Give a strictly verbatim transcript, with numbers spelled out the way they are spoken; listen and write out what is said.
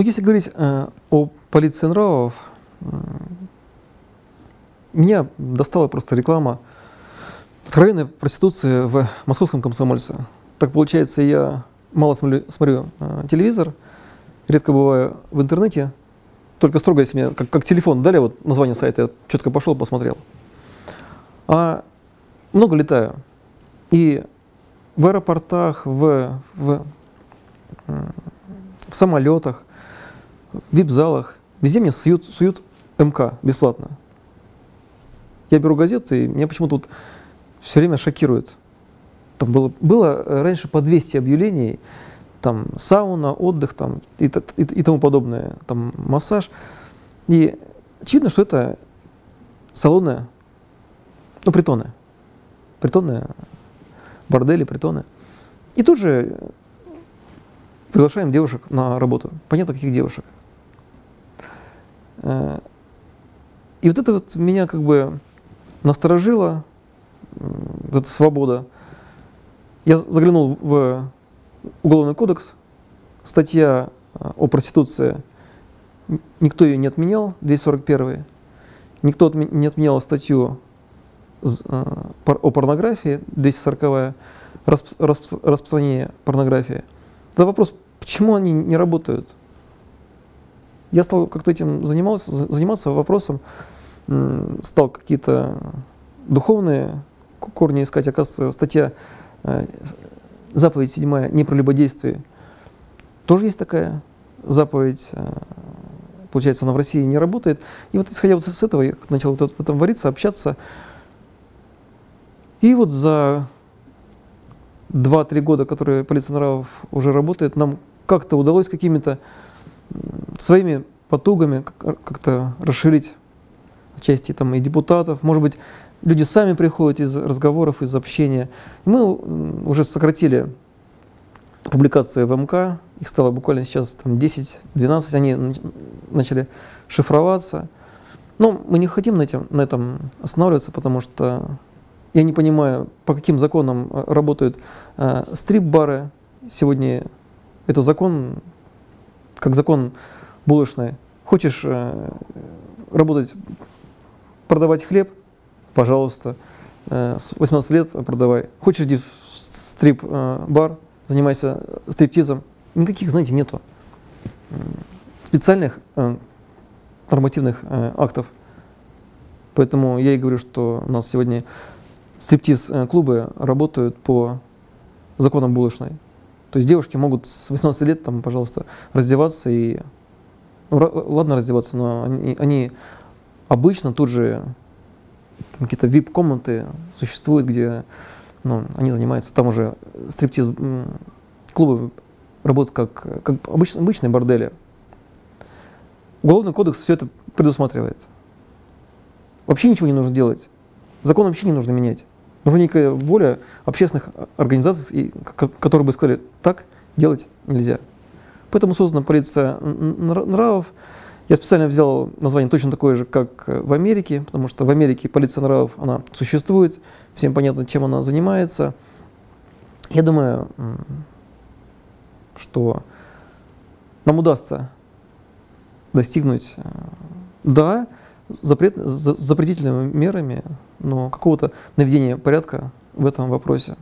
Но если говорить э, о полиции нравов, э, меня достала просто реклама откровенной проституции в московском «Комсомольце». Так получается, я мало смотрю, смотрю э, телевизор, редко бываю в интернете, только строго, если мне как, как телефон дали, вот название сайта, я четко пошел, посмотрел. А много летаю. И в аэропортах, в, в, в самолетах, в вип-залах, везде мне суют, суют эм ка бесплатно. Я беру газету, и меня почему-то вот все время шокирует. Там было, было раньше по двести объявлений, там сауна, отдых там, и, и, и тому подобное, там массаж. И очевидно, что это салоны, ну, притоны. Притоны, бордели, притоны. И тут же приглашаем девушек на работу. Понятно, каких девушек. И вот это вот меня как бы насторожило, вот эта свобода. Я заглянул в Уголовный кодекс, статья о проституции, никто ее не отменял, двести сорок первая. Никто не отменял статью о порнографии, двести сороковая, распространение порнографии. Тогда вопрос, почему они не работают? Я стал как-то этим занимался, заниматься вопросом, стал какие-то духовные корни искать. Оказывается, статья заповедь седьмая не про любодействие. Тоже есть такая заповедь. Получается, она в России не работает. И вот исходя вот с этого, я начал вот в этом вариться, общаться. И вот за два-три года, которые полиция нравов уже работает, нам как-то удалось какими-то своими потугами как-то расширить отчасти там и депутатов. Может быть, люди сами приходят из разговоров, из общения. Мы уже сократили публикации в эм ка, их стало буквально сейчас десять-двенадцать, они начали шифроваться. Но мы не хотим на этом, на этом останавливаться, потому что я не понимаю, по каким законам работают э, стрип-бары. Сегодня это закон, как закон булочный. Хочешь э, работать, продавать хлеб? Пожалуйста, э, с восемнадцати лет продавай. Хочешь иди в стрип-бар, занимайся стриптизом. Никаких, знаете, нету специальных э, нормативных э, актов. Поэтому я и говорю, что у нас сегодня стриптиз-клубы работают по законам булочной. То есть девушки могут с восемнадцати лет, там, пожалуйста, раздеваться и... Ну, ладно раздеваться, но они, они обычно тут же... Какие-то вип-комнаты существуют, где ну, они занимаются. Там уже стриптиз-клубы работают как, как обычные, обычные бордели. Уголовный кодекс все это предусматривает. Вообще ничего не нужно делать. Закон вообще не нужно менять. Нужна некая воля общественных организаций, которые бы сказали, так делать нельзя. Поэтому создана полиция нравов. Я специально взял название точно такое же, как в Америке, потому что в Америке полиция нравов, она существует, всем понятно, чем она занимается. Я думаю, что нам удастся достигнуть, да, запрет, запретительными мерами, но какого-то наведения порядка в этом вопросе.